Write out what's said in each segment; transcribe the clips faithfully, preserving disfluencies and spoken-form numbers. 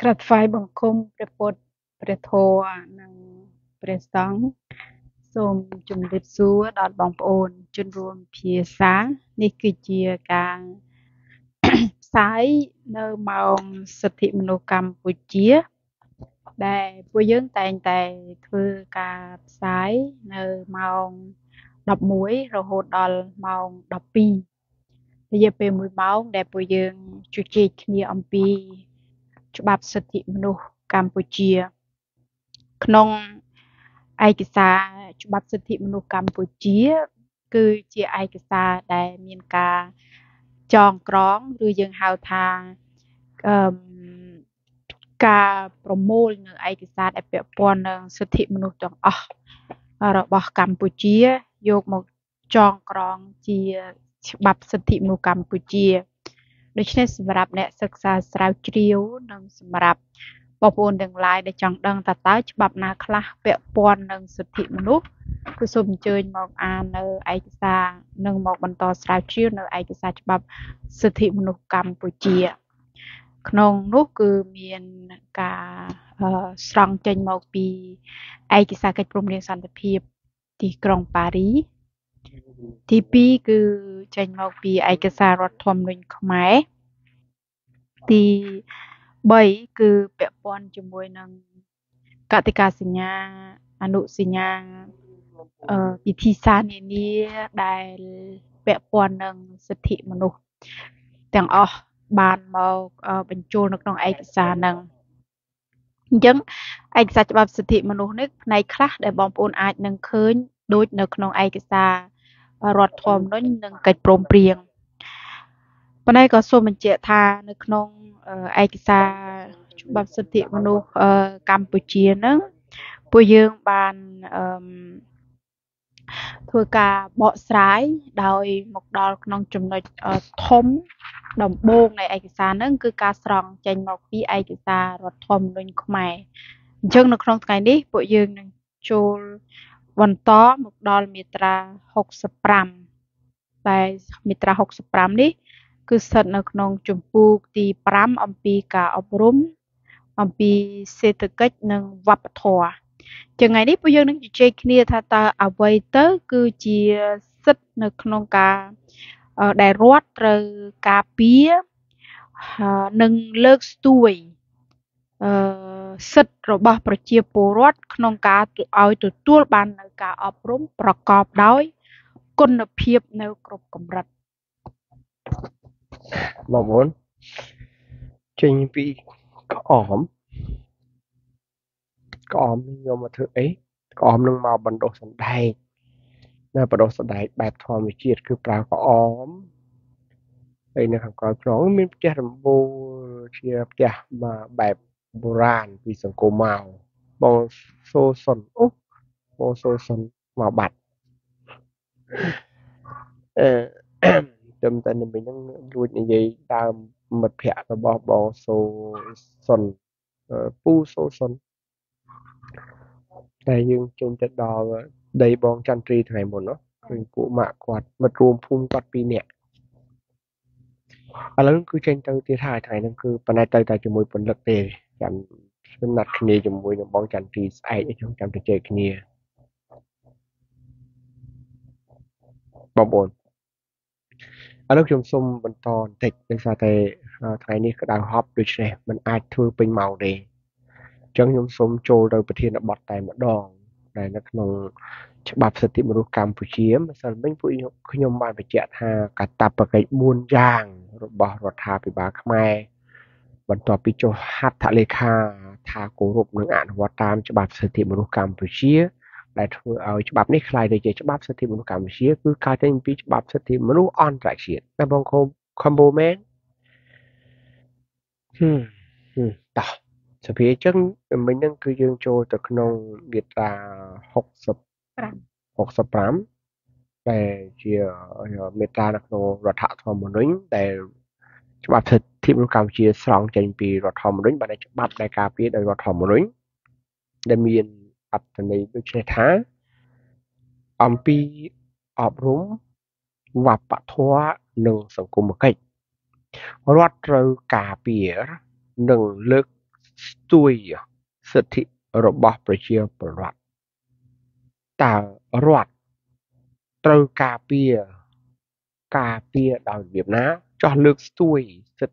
กราบฝ่ายบังคมพระพุทธพระโทนังพระสังสมจุมฤทธิ์ซัวดอดบองโอนจนรวมเพียสานี่คือเจียกาสายเนอมองสถิมโนกรรมปุเจียได้ผู้ยืนแต่งแต่คือกาสายเนอมองดอกมุ้ยเราหดดอลมองดอกปีbây giờเป็นมุ้ยมองได้ผู้ยืนจุจิคเนียอมปีจุบับสถิมโนกัมพูเชียขนมไอกิซาจุบับสถิมโนกัมพูเชียคือเจียไอกิซาได้มีการจองกร้องหรือยังหาวทางการโปรโมทไอกิซาได้เปรียบปนสถิมโนจังอ๋อระบบกัมพูเชียยกมาจองกร้องเจียจุบับสถิมโนกัมพูเชียโดยเฉพาะสำหรับเนี่ยศึกษาสาวเชียวนำสำหรับปอบอุ่นดังไลได้จังดังตัดต้าฉบับนาคลาเปรปอนดังสุทธิมนุษย์คือสมเจริญมองอาเนอไอกิซาหนึ่งมองบรรทอนสาวเชียวเนอไอกิซาฉบับสุทธิมนุษย์กัมพูเชียขนมนุษย์คือมีกาสร้างเจริญมองปีไอกิซาเกิดปรุงเรียนสันติภาพที่กรุงปารีสที่ปีคือเจริญมองปีไอกิซารถทอมนุนขมายที่ใบคือเปรียบปนจมวยนังกติกาสัญญาอนุสัญญาอิทธิสารนี้ได้เปรียบปนนังสถิมนุษย์แต่งออกบานมาบรรจุนักน้องไอกิสานังยังไอกิสาจะแบบสถิมนุษย์นึกในคลาสได้บอมปูนอาจนังคืนโดยนักน้องไอกิสารอดทอมนั่นนังเกิดโปร่งเปรียงปนัยก็ส่งมันเจตทานักน้องไอกิซาจุบับสติมนุษย์กัมพูเชียนั้นผู้ยืมบานทัวกาเบาะสายโดยหมกดอลน้องจุ่มในทมดมโบงในไอกิซานั้นคือการสร้างใจหมอกปีไอกิซารถทมลุนขมายเชิงนักน้องไงนี่ผู้ยืมหนึ่งจูวันต่อหมกดอลมิตราหกสิบปรำแต่มิตราหกสิบปรำนี่คือสัตว์นักนองจุ่มปูตีปรำอัมพีกาอบรมอัมพีเศรษฐกิจนังวัปทอจังไงนี่ประโยชน์นักเจคเนียธาตาเอาไว้เตอคือเจียสัตว์นักนองกาได้รอดเตอกาเปียนังเลิกสตุยสัตว์ระบาดประเจียปูรอดนองกาเอาตัวตัวบันนักกาอบรมประกอบด้วยคุณภาพในกรมกำรัดบอกว่าจริงพี่ก็ออมก็ออมโยมมาเถอะเอ๊ะก็ออมลงมาบรรดสันไดน่าบรรดสันไดแบบทอมิจิตคือปลาก็ออมไอ้เนี่ยคำกล่าวร้องมีเจ้าลำโบเชียบจ้ามาแบบโบราณปีสังโกมาวมองโซสนโอ้โมโซสนมาบัดเออจำแต่หนึ่งเป็นยังดูอย่างไรตามมัดแผลกระบอกบอโซสนปูโซสนแต่ยังจนจะดอได้บองจันทรีถ่ายหมดเนาะเป็นกุมะกวาดมัดรวมภูมิกวาดปีเนี่ยอันนั้นคือเจนจันทรีถ่ายถ่ายนั่นคือปนัยใจใจจมูกปนลักเตยจันเป็นนัดคณีจมูกบองจันทรีไอในช่องจันทรีเจคณีบอบบนอันนั้นชมสมบรรทอนเด็กในสายไทยนี่ก็ดาวฮอปด้วยใช่มันอาจถือเป็นเมาเลยจังชมสมโจโดยประเทศบอดแต่มาดองในนักนองฉบับสติมรุกรรมผู้เชี่ยวสารเป็นผู้ยกขยมบานไปเจาะหากระตับประกายบุญย่างรบรถทาปิบาขมายบรรทอนปิโจหัตถเลขาทาโกรุบหนึ่งอ่านว่าตามฉบับสติมรุกรรมผู้เชี่ยวแต่เธอเอาฉบับนี้คลายโดยเจฉบับสถิมนุษย์กรรมเชียคือการจะมีฉบับสถิมนุษย์อ่อนใจเชียในบางคนคอมโบแมนต่อสเปเชียลมันนั่นคือยังโจตะขนมเบียดตาหกสิบหกสิบสามแต่เชียเบียดตาขนมรัฐธรรมนุษย์แต่ฉบับสถิมนุษย์กรรมเชียสองเจนปีรัฐธรรมนุษย์มาในฉบับในการพิจารณารัฐธรรมนุษย์ได้มีอัตในดุจเท้าอัมพีอับรุมวับปะทัวหนึ่งสังคมเกย์รอดเรือกาเปียหนึ่งเลิก stuy สิทธิរបស់ប្រជាពលរដ្ឋតើរដ្ឋ ដើម្បីឲ្យការអប់រំនេះបានទៅដល់ប្រជាពលរដ្ឋគ្រប់រូប អីទៅអប់រំកាយនឹងកីឡា ការពារនិងលើកស្ទួយសិ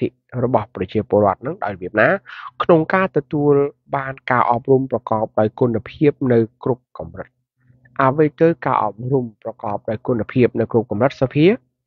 ទ្ធិរបស់ប្រជាពលរដ្ឋនៅក្នុងការទទួលបានការអប់រំប្រកបដោយគុណភាពនិងគ្រប់កម្រិតទីមួយ សម្ដៅដល់ពីចំណុចបានចែករំលែកសម្ដៅដល់ពីចំណុចទីមួយយើងហៅ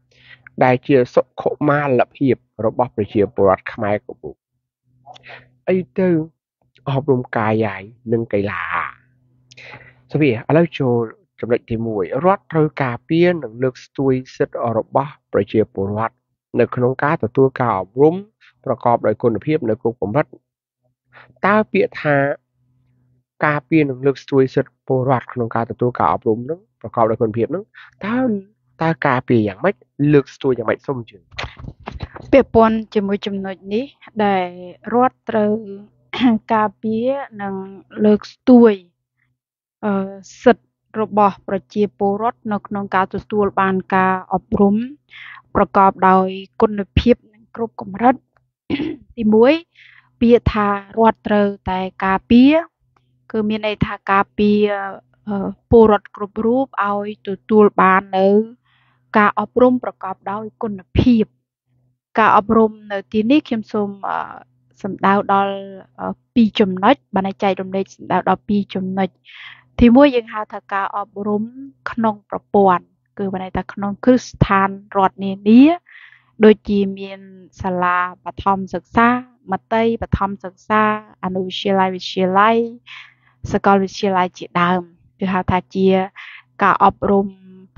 ក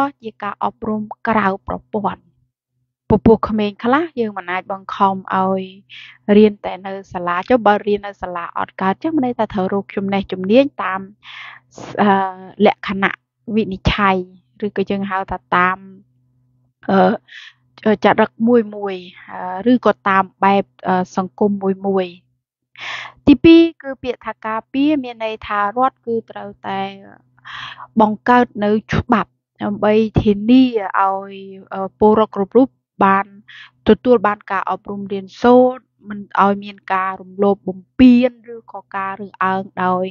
៏ជាការអប់រំក្រៅប្រព័ន្ធពពុះក្មេងខ្លះយើងមិនអាចបង្ខំឲ្យរៀនតែនៅសាលាចុះបើរៀននៅសាលាអត់កើតចឹងមានន័យថាត្រូវរូបចំណេះជំនាញតាមលក្ខណៈវិនិច្ឆ័យឬក៏យើងហៅថាតាមចរិតមួយមួយឬក៏តាមបែបសង្គមមួយមួយ ទីពីរគឺពាក្យថាការពារមានន័យថារដ្ឋគឺត្រូវតែបង្កើតនៅច្បាប់ដើម្បីធានាឲ្យពលរដ្ឋគ្រប់រូបបានទទួលបានការអប់រំរៀនសូត្រមិនឲ្យមានការរំលោភបំពានឬក៏ការរើសអើងដោយ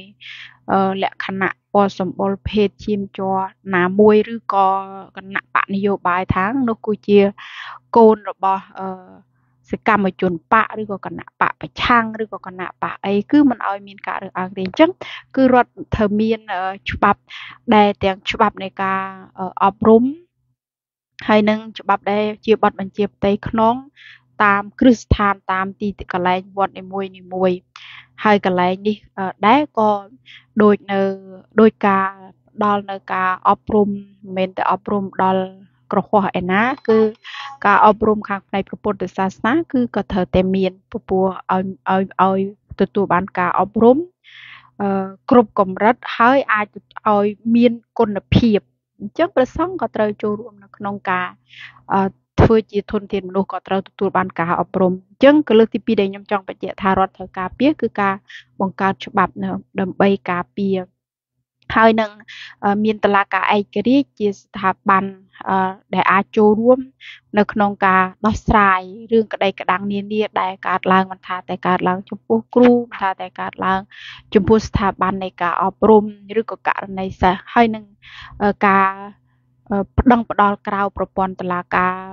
លក្ខណៈបកសម្បុលភេទឈាមជ័រណាមួយឬក៏គណៈបកនយោបាយថានោះគឺជាកូនរបស់ សកម្មជនបកឬក៏គណៈបកប្រឆាំងឬក៏គណៈបកអីគឺមិនឲ្យមានការរើសអើងទេអញ្ចឹងគឺរដ្ឋធម្មានច្បាប់ដែលទាំងច្បាប់នៃការអប់រំហើយនឹងច្បាប់ដែលជាបទបញ្ជាផ្ទៃក្នុងតាមគ្រឹះស្ថានតាមទីកន្លែងវត្តនីមួយៗហើយកន្លែងនេះដែរក៏ដូចនៅដោយការដល់នៅការអប់រំមិនតែអប់រំដល់ ក្រហមឯណាគឺការអប់រំខាងផ្នែកប្រពុទ្ធសាសនាគឺក៏ត្រូវតែមានពពួរឲ្យឲ្យឲ្យទទួលបានការអប់រំគ្រប់កម្រិតហើយអាចឲ្យមានគុណភាពអញ្ចឹងព្រះសង្ឃក៏ត្រូវចូលរួមនៅក្នុងការធ្វើជាធនធានមនុស្សក៏ត្រូវទទួលបានការអប់រំអញ្ចឹងកលឹះទីពីរដែលខ្ញុំចង់បញ្ជាក់ថារដ្ឋត្រូវការពារគឺការបង្កើតច្បាប់នៅដើម្បីការពារ Hai nâng uh, miền tây là cả ai kia chia tháp bàn uh, để ai châu luôn nâng nông cả đói xài riêng cái đây cái đang niên đi đại cả làng mình thà đại cả làng chụp phu kêu thà đại cả làng chụp phu tháp bàn này cả ở bồn riêng cái cả này sẽ hai nâng uh, cả uh, đăng đòi cào propon tây là cả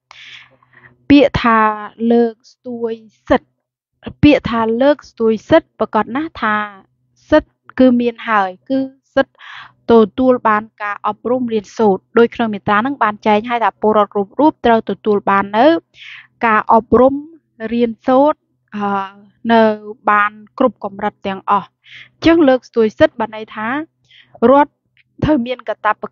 เปียทาเลือกสวยสัดPịa thà lợc tôi sứt và còn nát thà sứt cứ miền hải cứ sứt tổ tuol bàn cả ọp rôm liền sột đôi khi mình ta nâng bàn cháy hay là poro rôm rúp trâu tổ tuol bàn nữa cả ọp rôm liền sột nở bàn cụp cầm rập tiếng ọ trước lợc tôi sứt bàn này thà rót thời miền cả ta bậc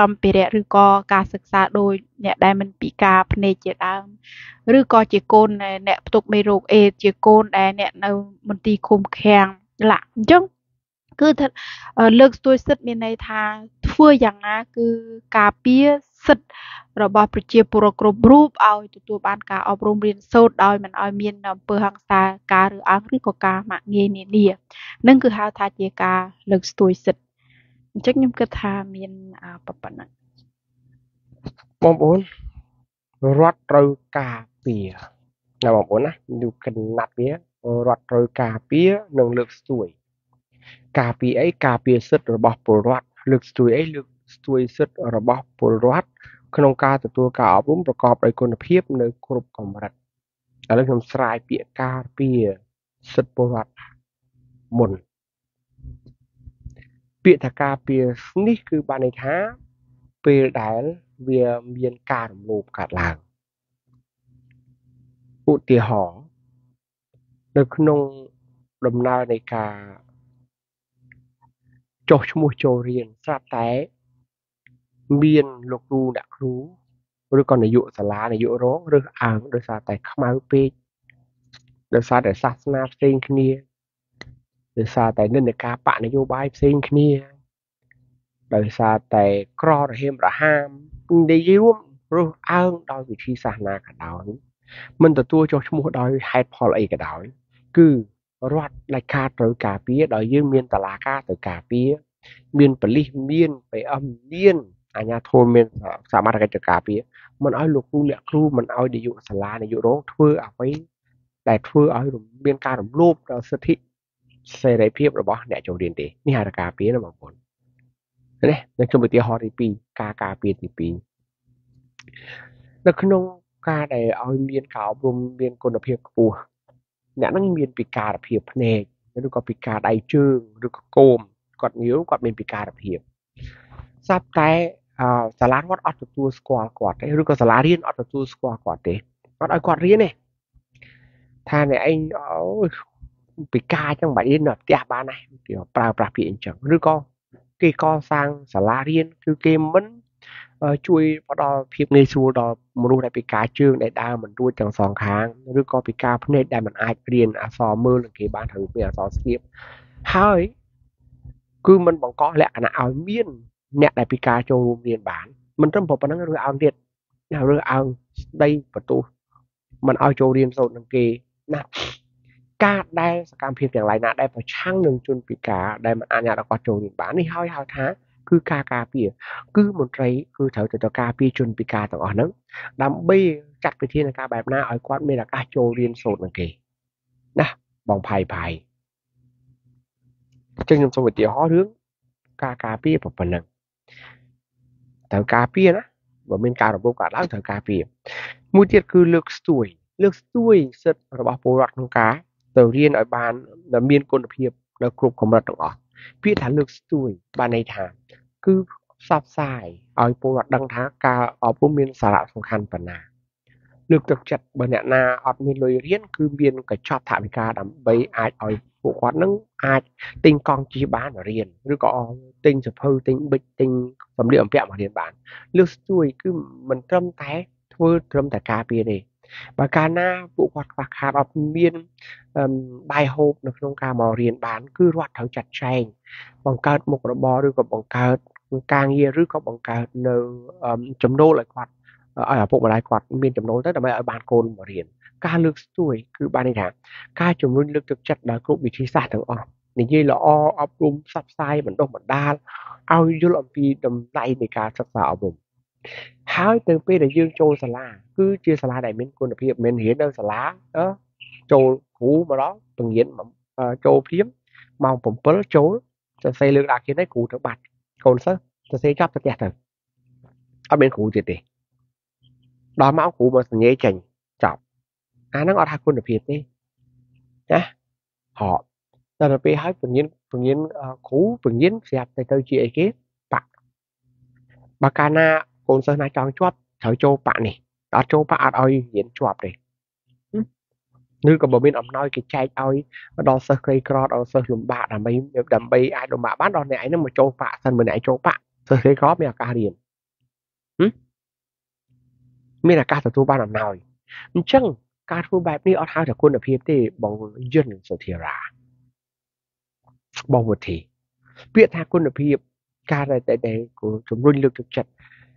ซัมเปเรหรือก่อการศึกษาโดยเนี่ยได้มันปีกาพเนเจดังหรือก่อเจโกนเนี่ยตกไม่รู้เอเจโกนเนี่ยในมันตีคุมแข็งหลังจังคือเลิกตัวศึกมีในทางทั่วอย่างนะคือกาเปียศึกระบอบประชาธิปไตยกรุบรูปเอาตัวตัวบ้านกาอบรมเรียนโซดเอามันเอาเมียนอำเภอหังซาการหรืออ่างหรือก่อการหมากเงี้ยนี่เนี่ยนั่นคือฮาวทาเจกาเลิกตัวศึกจักยมกทามีนอ่าปปนะบอมบุญรัดรูกาเปียนะบอมบุญนะดูขนาดเนี้ยรัดรูกาเปียหนึ่งเลือกสวยกาเปียไอกาเปียสุดระบบปลวัดเลือกสวยไอเลือกสวยสุดระบบปลวัดขนมกาตัวตัวกาบุ้มประกอบด้วยคนเพียบในกลุ่มกรรมรัฐแล้วทำสายเปียกาเปียสุดปลวัดมนเปียทากาเปียนี่คือบานในท้าเปียดายเวียเมียนการหมู่กาลางอุติหอในขนมดำนาในกาโจชมูโจเรียนสาแต่เมียนลูกรูนักรู้หรือก่อนในยุสลาในยุร้องหรืออ่างโดยสาแต่ขมาเปียโดยสาแต่ศาสนาเซนคเนียโดยสาแต่เนื่องในการปะนโยบายสิ่งนี้โดยสาแต่กรอหรือเฮมหรือห้ามได้ยืมรู้อ้างโดยวิธีศาสนากระดอยมันตัวตัวโจชมูโดยไฮพอลเอกระดอยคือรอดในคาโดยกาเปียโดยยืมเมียนตลาคาโดยกาเปียเมียนปลีเมียนไปอ้อมเมียนอาญาโทเมียนสามารถการจัดกาเปียมันเอาลูกลูกเลี้ยครูมันเอาดิยุสลาดิยุร้องทั่วเอาไว้แต่ทั่วเอาเมียนการหลุมเราสถิเสรีเพียบระบบเนี่ยโจเรียนดีนี่หากาปีนะบางคนเนี่ยในช่วงปีที่ฮอริปีกากาปีตีปีแล้วขนมกาได้เอาเมียนขาวรวมเมียนกลเพียบปูเนี่ยนั่งเมียนปีกาเพียบแน่แล้วดูก็ปีกาได้จืดดูก็โกมกดนิ้วกดเมียนปีกาเพียบซับแต่สาระวัดอัดตัวสกอร์กอดได้ดูก็สาระเรียนอัดตัวสกอร์กอดได้วัดอัดกอดเรียนเนี่ยท่านเนี่ยไอ้ปีกาจังหวัดนี้หนอเตียบ้านไหนเดี๋ยวปลาปลาปีนจังหรือก็เกี่ยก็สร้างสาราเรียนคือเกมมันช่วยพอดอเพียบในสูดอมันรู้ได้ปีกาเชื่องได้ดาวมันรู้จังสองครั้งหรือก็ปีกาพเนตได้มันอาจเรียนอาซอมือหรือเกี่ยบ้านทางเนี่ยซอเสียบเฮ้ยคือมันบังก็แหละนะเอาเมียนเนี่ยได้ปีกาโจมเรียนบ้านมันจำผมปนังเรือเอาเด็ดเรือเอาได้ประตูมันเอาโจเรียนโซนหนึ่งเกี่ยนะกาได้สกามเพียบอย่างไรนะได้พอช่างหนึ่งจนปีกาได้มันอาญาตะกอโจนิบ้านนี่เฮาเฮาท้าคือกากาเปียคือมนตรีคือแถวตะกาปีจนปีกาต่างอ่อนนั้นดำบี้จัดไปที่นาคาแบบหน้าอ้อยควอดเมลากาโจเรียนโสดนั่นเองนะบองไผ่ไผ่จึงนำสมบัติห่อเรื่องกากาเปียแบบนั้นแต่กาเปียนะว่าเป็นการระบบการล้างแต่กาเปียมูเทียคือเลือกสวย เลือกช่วยเสร็จระบบโปรดักต์ของการแต่เรียนอ่อยบานแต่เมียนคนเพียบแต่กลุ่มของเราต้องออกพี่ฐานเลือกช่วยบานในฐานคือซับไซอ่อยโปรดักต์ดังท้าการออกพวกเมียนสาระสำคัญปัญหาเลือกจัดจัดบรรยากาศออกเมียนเลยเรียนคือเมียนกับชอบถามการดำใบอ่อยอ่อยหัวข้อนั่งอ่อยติงกองจีบ้านเรียนหรือก็ติงเฉพาะติงบิดติงสำเร็จเพียบเรียนบานเลือกช่วยคือมันเริ่มแต่เพื่อเริ่มแต่การเปลี่ยนบางการน่าปลุกวัดวักหาแบบเรียนใบโฮมในโครงการมาเรียนบ้านคือวัดแถวจัดแจงบังเกิดมุกระบอหรือกับบังเกิดการเยี่ยหรือกับบังเกิดในจำนวนหลายกวัดอ่าพวกอะไรกวัดมีจำนวนตั้งแต่ไม่เอาบ้านโกนมาเรียนการเลือกช่วยคือบ้านในฐานการจมรุ่นเลือกจัดดักกลุ่มวิธีศาสตร์ทั้งออกในยี่หล่ออับรุมซับไซเหมือนดอกเหมือนด้านเอายุลปีดำไรในการศึกษาอบรมหายเติมไปแต่ยื่นโจสลาคือเจสลาได้เม้นคนเพียบเม้นเห็นเดินสลาเออโจหูมาล้อตรงเย็นโจเพียบมองผมเปิดโจจะใส่เลือกอาเขียนได้ขู่ทั้งบัดคนซะจะใส่จับจะแจกถึงเอาเป็นขู่เจ็ดตีดอมเอาขู่มาสัญญาจังจับอ่านั่งเอาทางคนเพียบนี่นะหอบแต่เราไปหายตรงเย็นตรงเย็นขู่ตรงเย็นเสียบแต่เธอเจียเก็บปะบาการนาคนเซอร์นายจองชอบแถวโจปะนี่เอาโจปะเอาเย็นชอบเลยนึกกับบอมบินอมน้อยกิจใจเอาดอเซอร์เคยกรอดเอาเซอร์หลุมบะดำไปดำไปไอ้หลุมบะบ้านดอนไหนนั่นมาโจปะสันเหมือนไหนโจปะเซอร์เคยกรอดไม่อยากการเรียนไม่อยากการตัวบ้านอมน้อยจังการทูแบบนี้เอาเท้าจากคนอภิเษกที่บองยื่นสุธีราบองวุฒิเพื่อทางคนอภิเษกการใดใดของชมรมเลือกจัด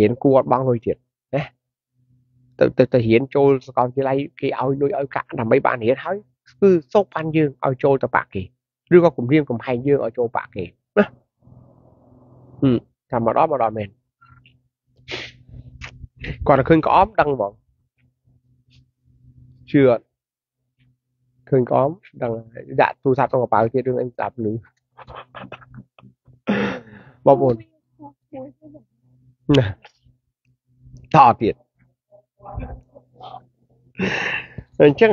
เห็นกลัวบางโดยเฉียดนะแต่แต่เห็นโจลสกอตที่ไรกี่เอาโดยเอากะทำไม่บานเห็นเฮ้ยคือโซกันยืนเอาโจลตะปากกี่หรือว่ากลุ่มเรียนกลุ่มไฮยืนเอาโจลปากกี่นะอืมทำมาล้อมาล้อเมนก่อนขึ้นก็อ้อมดังบอกเชื่อขึ้นก็อ้อมดังด่าตูซาต้องกระเป๋าเทียดด้วยอันดับหนึ่งบอบบนต่อเตียดนั่นจัง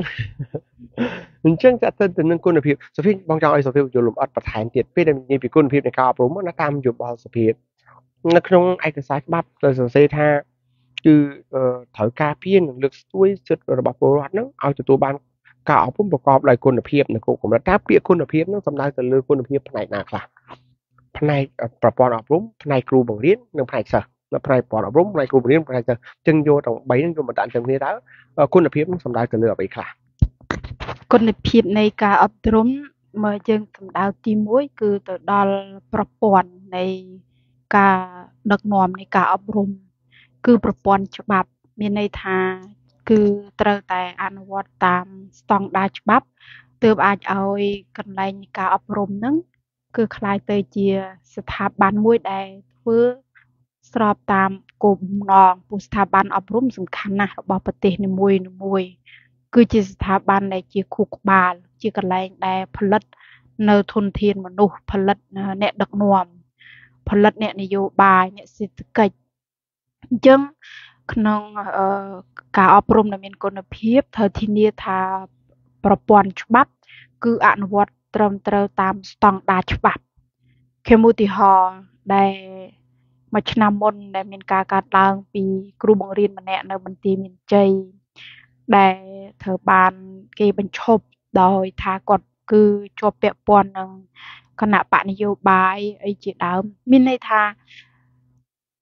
นั่นจังจะเติมเติมนั่งกุนอภิบสุภิบางจังไอสุภิบอยู่หลุมอัดประธานเตียดพี่ได้มีปีกุนอภิบในข่าวผมมันตามอยู่บอลสุภิบนักลงไอเกษตรบับเลยสุเซธาคือถอยกาเพี้ยนเลือกช่วยจุดระบบโบราณนั่งเอาจุดตัวบ้านกล่าวผู้ประกอบหลายกุนอภิบในกลุ่มของเราถ้าเปียกุนอภิบนั่งสำนักแต่เลือกกุนอภิบภายในนาคลาภายในประปอนอภิบภายในครูบางเรียนหนึ่งภายในเสlà phải bỏ đảo rốn này cùng riêng phải là chân vô trong bảy chân vô mà tạm chân thế đó quân lập hiệp sầm đào từ lửa bị khả quân lập hiệp này cả ấp rốn mà chân sầm đào tim mũi cứ từ đoประปอนnày cả đặc nòm này cả ấp rốn cứประปอนฉบับมีในทางคือเติร์แต่อันวัดตามสองดาฉบับเติมอาจเอากันไรการอบรมนั้นคือคลายเตยเจียสถาบันมวยได้เพื่อสอบตามกลุ่มนองผู้สถาบันอบรมสำคัญนะบอปฏิเนมวยนมวยคือจีสถาบันในจีคุกบาลจีกระไรได้ผลิตเนื้อทุนเทียนมนุษย์ผลิตเนื้อดักนวมผลิตเนื้อนโยบายเนื้อเศรษฐกิจยังขนมการอบรมในเมืองกนพิบเธอที่นี่ทาประปอนฉบับคืออนุวัตเติมเติมตามสตองดาฉบับเคมูติฮอได้มาชนะมนได้มีการการต่างปีครูบางเรียนมาแนะนำบันทีมินใจได้เธอบานเกี่ยบัญชบโดยทากดคือจบเปียปอนนั่งขณะปะนิยบายไอจีดาวมินในทา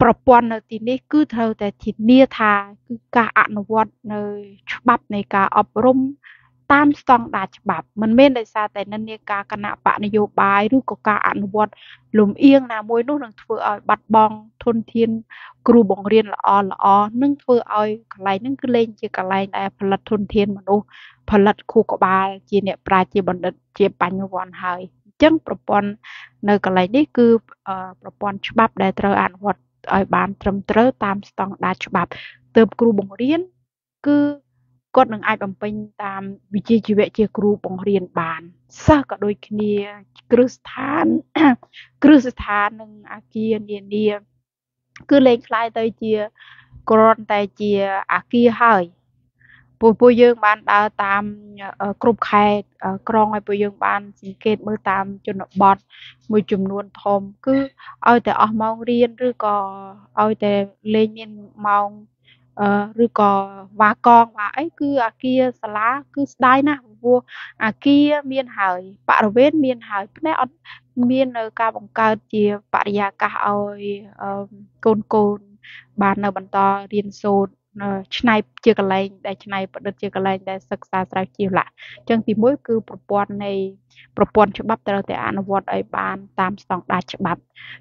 ประปอนในทีนี้คือเธอแต่ทีนี้ทาคือการอนุวัตในฉบับในการอบรม tam stong đa chbap mình men đại sa tại nên ca canh nạp bạn nhiều bài rú có ca ăn vặt lùm yên là môi nốt nâng thưa ở bát bong thôn thiên kêu bong riêng là o là o nâng thưa ơi cái này nâng cứ lên chỉ cái này là phật thôn thiên mà đâu phật khu có ba chỉ nẹp ra chỉ bận đất chỉ bánh nhiều vòn hơi chẳng propon nơi cái này đấy cứ propon chbap để trao ăn vặt ở bàn trầm trớ tam stong đa chbap từ kêu bong riêng cứ có những ai bấm pin tam vị trí chỉ về chỉ kêu bong riêng bàn sao cả đôi khi cứ sanh cứ sanh những ai kia niên niên cứ lên lại tới chia còn tới chia ai kia hơi bùi bùi dương ban đã tam kêu khai còn ngoài bùi dương ban sinh kết mới tam cho nó bọt mới chùm luôn thom cứ ơi tới ở mong riêng rồi có ơi tới lên miền mong rồi có và con và ấy cứ à kia lá cứ đai na vua à kia miền hải bạn biết miền hải này ở miền ở ca bằng ca thì bạn già ca ơi côn côn bàn nào bàn to riêng sôi này chưa cái này đây này bạn được chưa cái này đây sực sá sạc chiều lại chẳng thì mỗi cứ propon này propon cho bắp tao để ăn vặt ấy bàn tam sòng đa cho bắp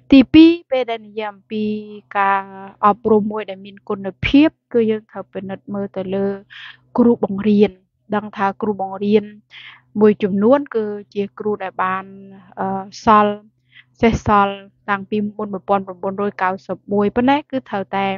thì pi về đây nhầm pi cả ở prom môi để mình còn được phép cứ như thợ bên đất mơ tới lơ kêu bằng riêng đang thà kêu bằng riêng môi chùm nuôn cứ chia kêu đại bàn sol xe sol đang pi môn một pon một pon đôi cao sập môi bên đấy cứ thợ tè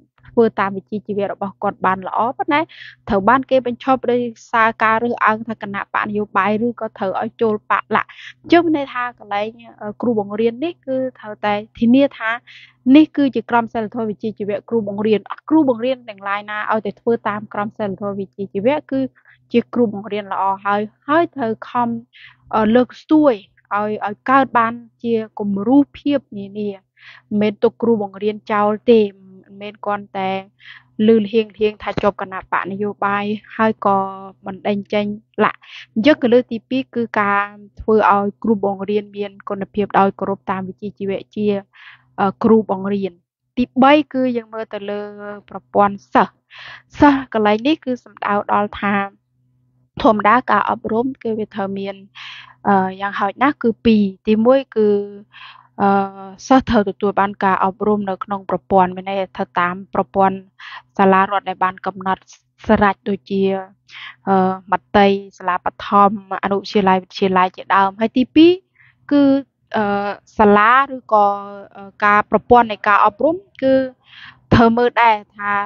vừa tam vị trí chỉ việc bảo cột bàn lõ bắt nấy thở ban kia bên shop đây xa ca rư ăn thà canh nạp bạn nhiều bài rư có thở ở chỗ bạn lạ trước bên đây tha cái này cứu bổng riêng đấy cứ thở tay thì nia thaนี่คือจิกรมเซลทวิจิจิเวครูบังเรียนครูบังเรียนแต่งลายนะเอาแต่เพื่อตามกรมเซลทวิจิจิเวคือจิครูบังเรียนละอให้ให้เธอคำเลิกสวยเอาเอาเกิดบ้านเจียกลมรูปเพียบนี่เนี่ยเมนตัวครูบังเรียนเจ้าเต็มเมนก่อนแต่ลือเฮียงเฮียงถ้าจบกันนะปะนโยบายให้ก็มันเด้งเจงละเยอะก็เลยที่พี่คือการเพื่อเอาครูบังเรียนเมียนคนเพียบเอากรบตามวิจิจิเวเจียครูบังเรียนที่ใบคือยังเมื่อแต่เลอประปอนสะสะก็เลยนี่คือสำดาวดอลทามทอมด้าการอบรมเกี่ยวกับเทอร์เมียนอย่างหอยนักคือปีที่มวยคือสะเธอตัวตัวบ้านการอบรมในขนมประปอนไม่ได้เธอตามประปอนสลารอดในบ้านกำนัดสระโดยเจียมัตเตยสลาปทอมอนุชีไลเชียไลเจดามให้ที่ปีคือสลาหรือก็การประปอนในการอบรมคือเธอเมื่อได้ทาง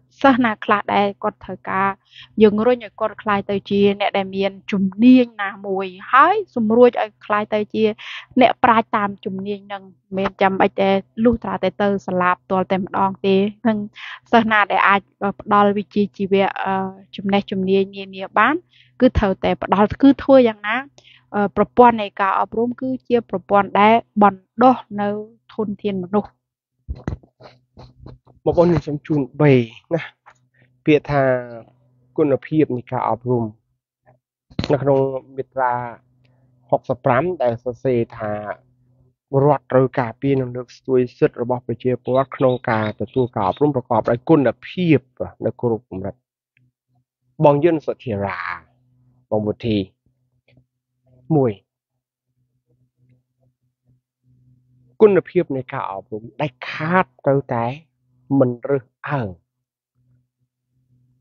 สถานะคลาดได้กดเถกาอย่างรู้อย่างกดคลายเตยจีเนี่ยได้เมียนจุ่มเนียงนามวยหายสมรู้จะคลายเตยจีเนี่ยปลายตามจุ่มเนียงนั่งเมียนจำไอเตลูกตาเตเตอสลับตัวเต็มดองเตนั่งสถานะได้อาจดอลวิจิจีเวจุ่มเนี่ยจุ่มเนียงเนียเนียบ้านคือเถอแต่ดอลคือทั่วอย่างนั้นประปอนในการอบรมคือเจียประปอนได้บอนดอในทุนเทียนมนุษย์một con trong chùn bầy na việt hà quân lập hiệp này cả ở vùng là không biết là học tập lắm tại sao xe thà rót rồi cả pin nó được tôi rất là bọc về chơi polar non cả từ tôi cả vùngประกอบด้วยคนละเพียบนะกลุ่มแบบบางย่นสัตยราบางบทีมวยคนละเพียบในกาบผมได้คาดเตาแตmình rửa ẩn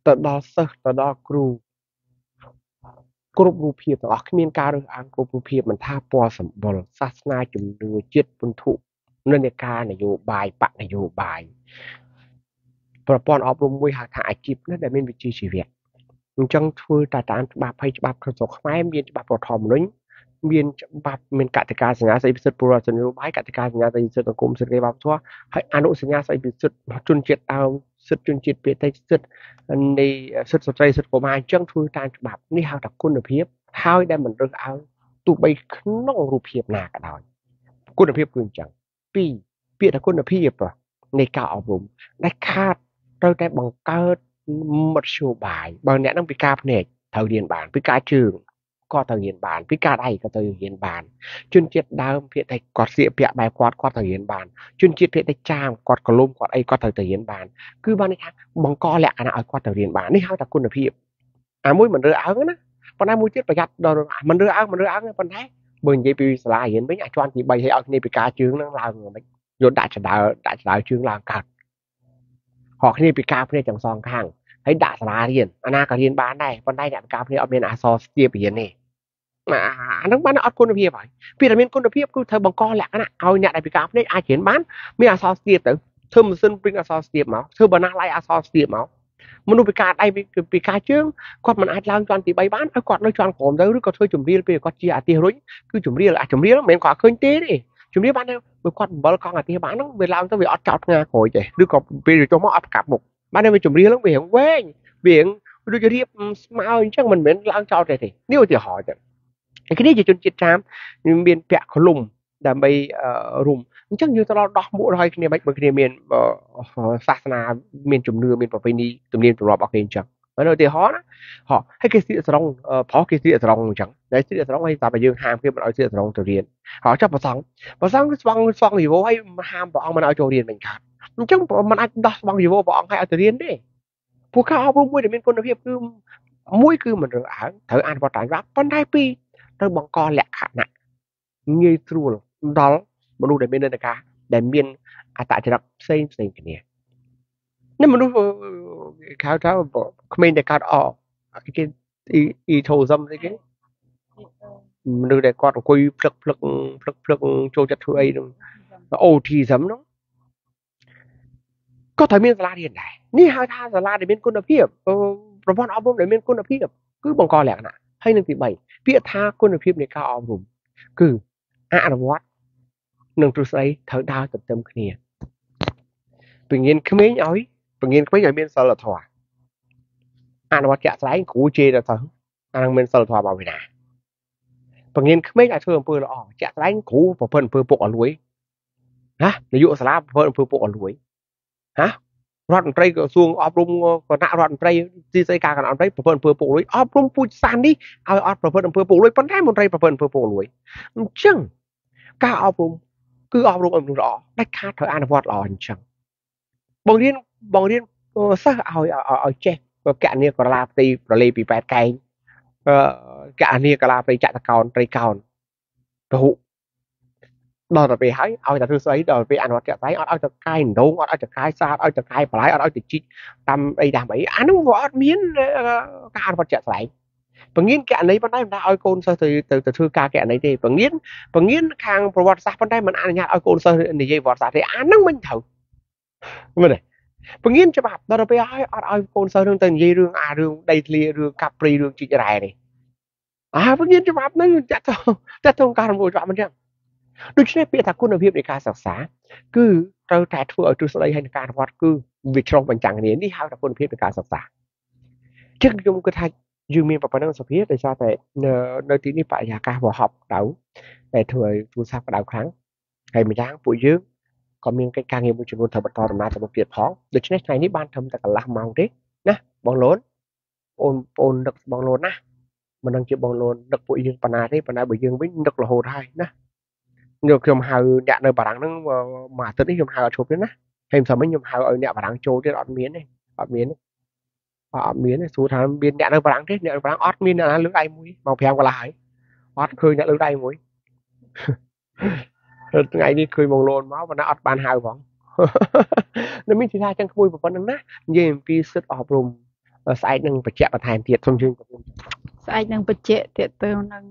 từ đó sơ từ đó kêu kêu bùi phìa từ đó miền ca rửa ẩn kêu bùi phìa mình tha po sẩm bồ sát na chủng đưa chết quân thụ nên để ca này vô bài bạn này vô bài và bọn ở vùng môi hạt hại chip nó để mình bị chi chỉ việc trong thôi ta ta ăn ba phay ba khẩu sọc máy miền ba bò thòm đấy miền bạt miền cả tất cả nhà xây dựng pura xây dựng bãi cả tất cả nhà xây dựng tổng cụm xây dựng bao thua hãy ăn độ nhà xây dựng chuyên triệt ao xây chuyên triệt về tay xây này xây sợi dây xây của mai chân thui tan bạt ní hào đặc quân được hiệp hai đây mình được ao tụ bay nó rụp hiệp nà cả đời quân được hiệp cường chẳng pi pi đặc quân được hiệp rồi này cạo vùng này khát tôi đây bằng cơ một số bài bằng nét đang bị cạp nè thời điện bản với cả trường có thời hiện bản với cả đây có thời hiện bản chuyên triệt đào hiện tại có diện bịa bài quạt có thời hiện bản chuyên triệt hiện tại trang có có lôm có đây có thời thời hiện bản cứ ban này khác bằng co lẹ là ở qua thời hiện bản đấy hao ta quân được hiệp à mũi mình đưa áo nữa còn ai mũi chết phải gặt rồi mình đưa áo mình đưa áo còn thế mình dây pin là hiện với nhà cho anh thì bày thấy ở đây bị cá trứng đang làm người mình rồi đại trả đại đại trả đại trứng làm cạt họ khi này bị cá này chẳng song hàng thấy đại trả đại hiện anh ta có hiện bản này còn đây đại cá này ở bên à so kia bị hiện này mà nó bán nó ăn côn được hiệp vậy, vì là miền côn được hiệp cứ thời bằng co lẹ cái này, ao nhà đại bị cáp đấy ai chuyển bán, miền ăn sò tiệp tử, thơm sơn bring ăn sò tiệp máu, thơm bần ăn lại ăn sò tiệp máu, mình nuôi bị cá đây bị bị cá trứng, quạt mình ăn lang toàn thì bay bán, ăn quạt nó toàn cồn đấy, rồi còn thôi chủng riêng bây giờ quạt chia ăn tiệp rồi, cứ chủng riêng là chủng riêng nó mềm quá khơi té đi, chủng riêng bán đâu, rồi quạt bờ con ăn tiệp bán nó về làm tao bị ăn chọc ngà khỏi vậy, đứa còn bây giờ cho mỏ ăn cạp một, bán đây về chủng riêng nó về không quen, biển, rồi chủng riêng mau chắc mình mến lang chao này thì nếu thì hỏi thì cái này chỉ chôn chít trám miền pẹt có lùm đam bay lùm chắc như tao đo mũi thôi cái này bạch bực cái này miền sạt na miền chùm nưa miền bảo vệ ni tụm niên tụm lọ bọc tiền chẳng mà nói thì họ họ hay cái sự rong phó cái sự rong chẳng đấy sự rong hay ta bây giờ ham khi mà nói sự rong trò riêng họ chắc vào sáng vào sáng xong xong thì vô hay ham vào ông mà nói trò riêng mình cả chắc mà nói đo xong thì vô vào ông hay ở trò riêng đấy phù khao ông luôn mui để miền quân nó hiệp cứ mui cứ mình rửa áo thở ăn vào trái rác con hai pi nó bằng co lẹ khả nặng như trùn đó mà nuôi để bên đây là cá để miên à tại thì đặt xây xây cái này nên mà nuôi khao cháu comment để cá ở cái cái y thầu dâm đấy cái nuôi để con quay phật phật phật phật trôi chặt hơi ô thì dấm đó có thấy miên là điền này ní hai tha là để miên côn đập hiệp rồi bọn ông để miên côn đập hiệp cứ bằng co lẹ nặng hay nên thì bảy phía tha quân phiếp này cao ao vùng cứ à là what nâng trụ xây thở đau tập tâm kia tự nhiên không mấy nhói tự nhiên không mấy nhói bên sau là thỏa à là what chạ trái cú chê là thở à bên sau là thỏa bảo vệ nà tự nhiên không mấy nhói thường phơi là ỏ chạ trái cú và phần phơi bộ ở lưới hả ví dụ là phần phơi bộ ở lưới hả rót tray cửa xuống ốp rung còn nạ rót tray di dây càng còn ốp tray phần phơi bộ lưới ốp rung pui san đi ao ốp phần phơi bộ lưới vẫn thấy một tray phần phơi bộ lưới chăng cả ốp rung cứ ốp rung ốp rung rõ đách khát thời an vọt lò chăng bằng điên bằng điên sắc ao ao ao che cả nia còn làm tây còn lê bị bẹt cay cả nia còn làm tây chặt cào tây cào đủ đòi là về hái, ao là thứ ấy đòi về ăn hoặc chặt trái, ao chặt cay nấu, ao chặt cay sao, ao chặt cay phải, ao chặt chít, làm đây làm ấy, ăn không có miếng cá hoặc chặt trái, bằng nghiên kẹn đấy bên đây mình đã ao côn sơ từ từ từ thứ cá kẹn đấy thì bằng nghiên bằng nghiên hàng vào vọt sáp bên đây mình ăn nhà ao côn sơ thì dây vọt sáp thì ăn không mình thử, vậy này, bằng nghiên cho bạn đòi là về hái, ao côn sơ đường từ dây đường à đường đây lìa đường cà phê đường chít dài này, à bằng nghiên cho bạn nó chặt thông chặt thông cá làm bồi chọn mình chứ. Đối với việc thắc quân ở việc để cá sạc sá, cứ trao trả thua ở trước đây hay cá hoạt cứ việc trong bệnh trạng này đi hao thắc quân ở việc để cá sạc sá. Trước chúng tôi thay dùng miếng và phần năng sạc hết để cho tại nơi tí đi phải nhà cá vào học đấu để thời chúng ta phải đấu kháng hay mình đang bụi dướng có miếng cái càng nhiều bụi chúng tôi thở bật to làm lại từ một việc khó. Đối với này những ban thầm tại cả làm màu đấy, nè bóng lớn, ôn ôn được bóng lớn nè, mình đang chịu bóng lớn được bụi dướng phần nào đấy phần nào bụi dướng với được là hồ thay nè. Nhiều chồng hào nhẹ nơi bà đắng nó mà tới chồng hào chụp đấy nè, hình sao mấy chồng hào ở nhẹ bà đắng trôi trên ọt miến này, ọt miến này, ọt miến này số thằng miến nhẹ nơi bà đắng thế, nhẹ bà đắng ọt miến là lưỡi đai mũi, màu phèo qua lại, ọt khơi nhẹ lưỡi đai mũi, ngày đi khơi mồng lồn máu và nó ọt bàn hào vòng, nên mình chỉ ra chẳng vui một con đắng nè, như vì sự ọp rùm, sai năng bật chẹt bật hàn thiệt thông chương, sai năng bật chẹt thiệt tôi năng